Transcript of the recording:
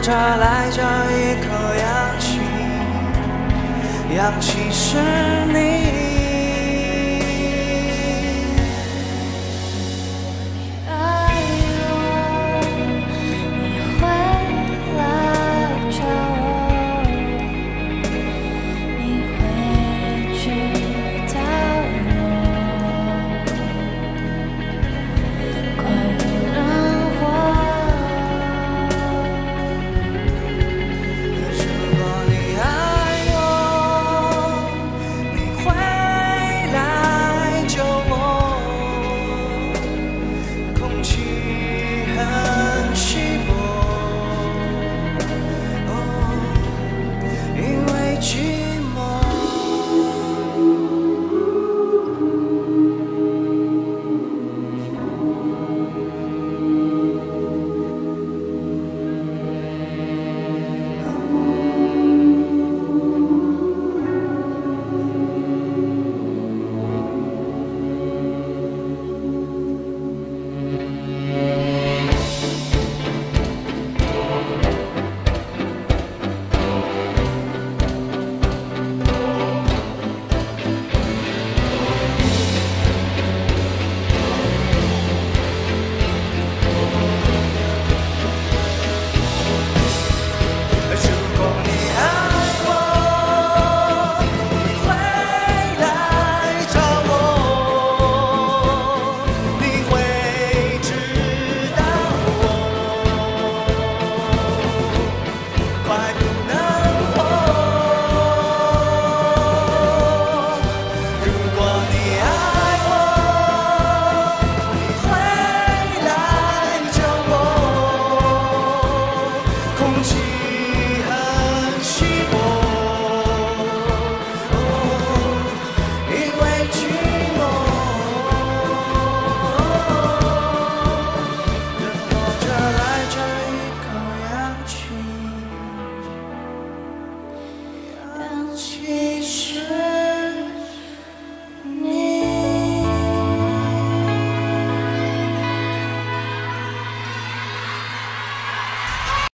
找着来找一口氧气，氧气是你。